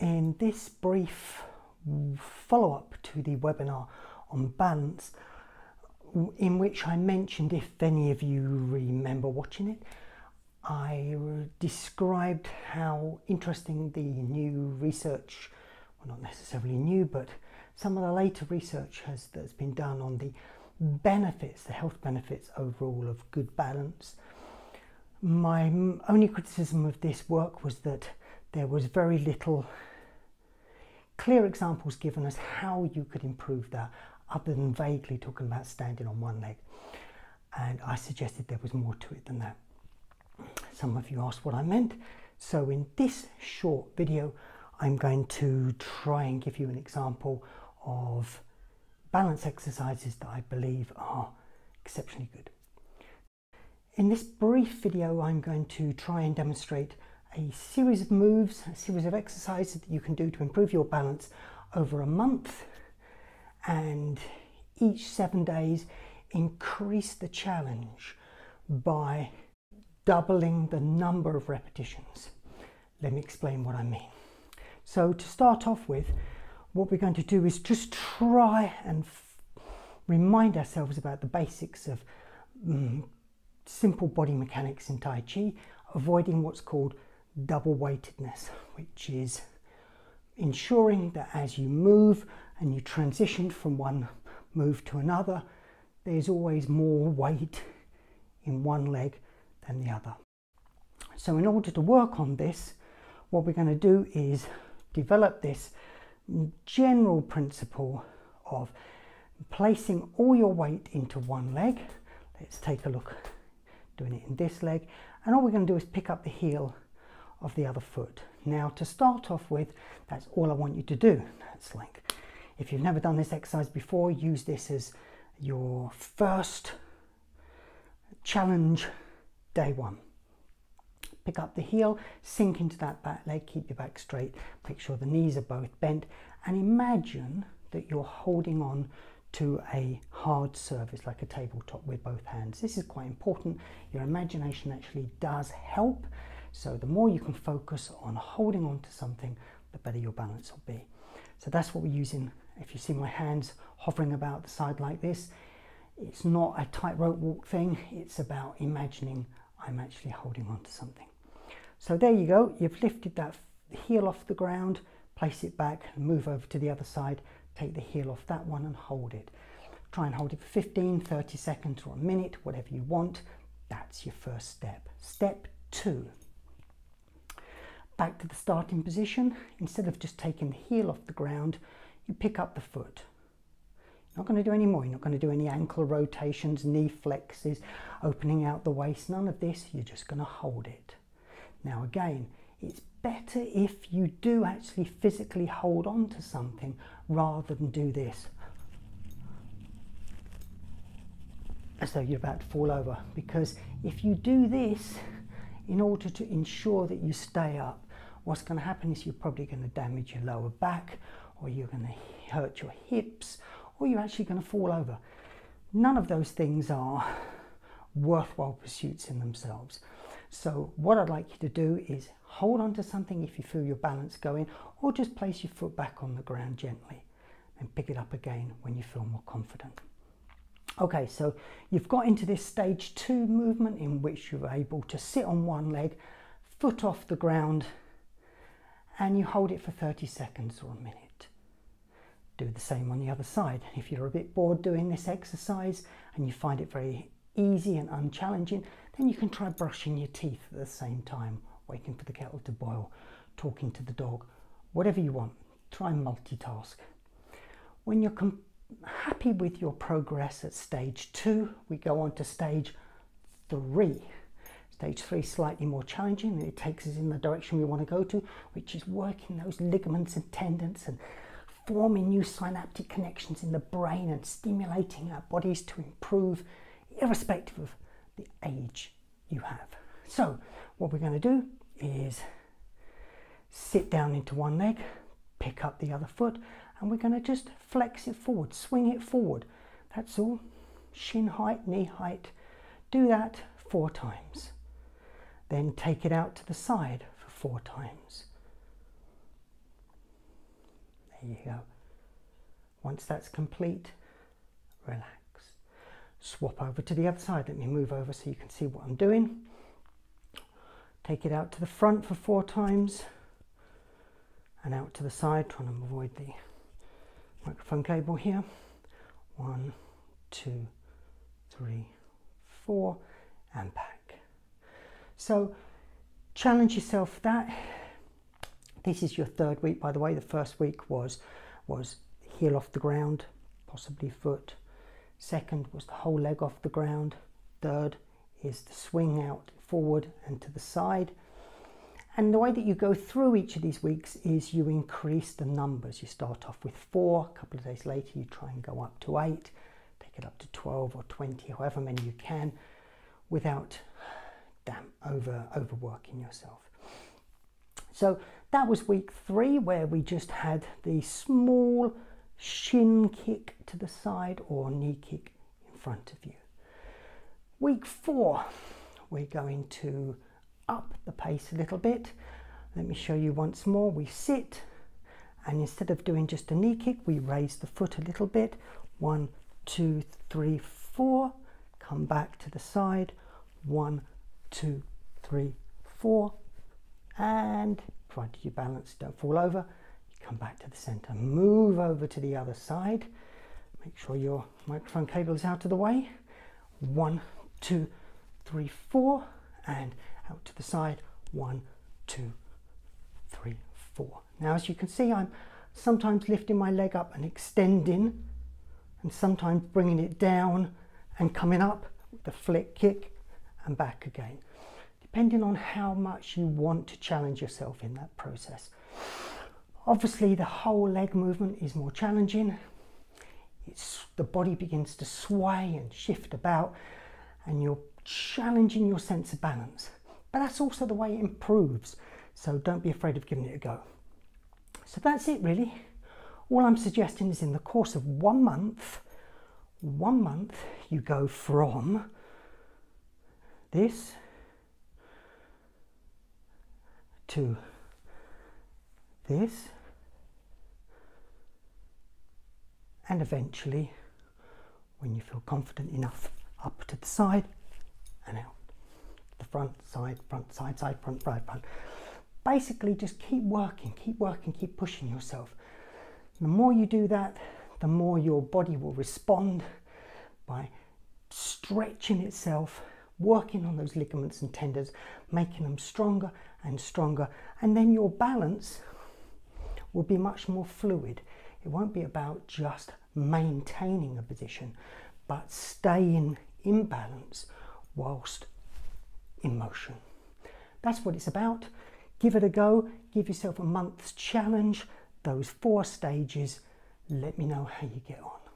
In this brief follow-up to the webinar on balance, in which I mentioned, if any of you remember watching it, I described how interesting the new research, well, not necessarily new, but some of the later research that's been done on the benefits, the health benefits overall of good balance. My only criticism of this work was that there was very little clear examples given as how you could improve that, other than vaguely talking about standing on one leg. And I suggested there was more to it than that. Some of you asked what I meant. So in this short video, I'm going to try and give you an example of balance exercises that I believe are exceptionally good. In this brief video, I'm going to try and demonstrate a series of moves, a series of exercises that you can do to improve your balance over a month, and each 7 days increase the challenge by doubling the number of repetitions. Let me explain what I mean. So to start off with, what we're going to do is just try and remind ourselves about the basics of simple body mechanics in Tai Chi, avoiding what's called double weightedness, which is ensuring that as you move and you transition from one move to another, there's always more weight in one leg than the other. So in order to work on this, what we're going to do is develop this general principle of placing all your weight into one leg. Let's take a look doing it in this leg, and all we're going to do is pick up the heel of the other foot. Now, to start off with, that's all I want you to do. That's like, if you've never done this exercise before, use this as your first challenge, day one. Pick up the heel, sink into that back leg, keep your back straight, make sure the knees are both bent, and imagine that you're holding on to a hard surface like a tabletop with both hands. This is quite important. Your imagination actually does help. So the more you can focus on holding on to something, the better your balance will be. So that's what we're using. If you see my hands hovering about the side like this, it's not a tightrope walk thing. It's about imagining I'm actually holding on to something. So there you go. You've lifted that heel off the ground, place it back, and move over to the other side. Take the heel off that one and hold it. Try and hold it for 15, 30 seconds or a minute, whatever you want. That's your first step. Step two, back to the starting position. Instead of just taking the heel off the ground, you pick up the foot. You're not going to do any more. You're not going to do any ankle rotations, knee flexes, opening out the waist, none of this. You're just going to hold it. Now again, it's better if you do actually physically hold on to something rather than do this as though you're about to fall over, because if you do this in order to ensure that you stay up, what's going to happen is you're probably going to damage your lower back, or you're going to hurt your hips, or you're actually going to fall over. None of those things are worthwhile pursuits in themselves. So what I'd like you to do is hold on to something if you feel your balance going, or just place your foot back on the ground gently and pick it up again when you feel more confident. Okay, so you've got into this stage two movement in which you're able to sit on one leg, foot off the ground, and you hold it for 30 seconds or a minute. Do the same on the other side. If you're a bit bored doing this exercise and you find it very easy and unchallenging, then you can try brushing your teeth at the same time, waiting for the kettle to boil, talking to the dog, whatever you want. Try and multitask. When you're happy with your progress at stage two, we go on to stage three. Stage three is slightly more challenging, and it takes us in the direction we want to go to, which is working those ligaments and tendons and forming new synaptic connections in the brain and stimulating our bodies to improve irrespective of the age you have. So what we're going to do is sit down into one leg, pick up the other foot, and we're going to just flex it forward, swing it forward. That's all. Shin height, knee height. Do that 4 times. Then take it out to the side for 4 times. There you go. Once that's complete, relax. Swap over to the other side. Let me move over so you can see what I'm doing. Take it out to the front for 4 times and out to the side, trying to avoid the microphone cable here. 1, 2, 3, 4, and back. So challenge yourself for that. This is your 3rd week, by the way. The first week was heel off the ground, possibly foot. Second was the whole leg off the ground. Third is the swing out forward and to the side. And the way that you go through each of these weeks is you increase the numbers. You start off with 4, a couple of days later you try and go up to 8, take it up to 12 or 20, however many you can, without overworking yourself. So that was week 3, where we just had the small shin kick to the side or knee kick in front of you. Week 4, we're going to up the pace a little bit. Let me show you once more. We sit, and instead of doing just a knee kick, we raise the foot a little bit. 1, 2, 3, 4. Come back to the side. 1, 2, 3, 4. And provided you balance, don't fall over, you come back to the center. Move over to the other side. Make sure your microphone cable is out of the way. 1, 2, 3, 4. And out to the side. 1, 2, 3, 4. Now, as you can see, I'm sometimes lifting my leg up and extending, and sometimes bringing it down and coming up with a flick kick and back again, depending on how much you want to challenge yourself in that process. Obviously, the whole leg movement is more challenging. The body begins to sway and shift about, and you're challenging your sense of balance. But that's also the way it improves, so don't be afraid of giving it a go. So that's it, really. All I'm suggesting is in the course of 1 month, you go from this to this, and eventually, when you feel confident enough, up to the side and out. The front, side, front. Basically, just keep working, keep pushing yourself. The more you do that, the more your body will respond by stretching itself, working on those ligaments and tendons, making them stronger and stronger, and then your balance will be much more fluid. It won't be about just maintaining a position, but staying in balance whilst in motion. That's what it's about. Give it a go. Give yourself a month's challenge. Those 4 stages. Let me know how you get on.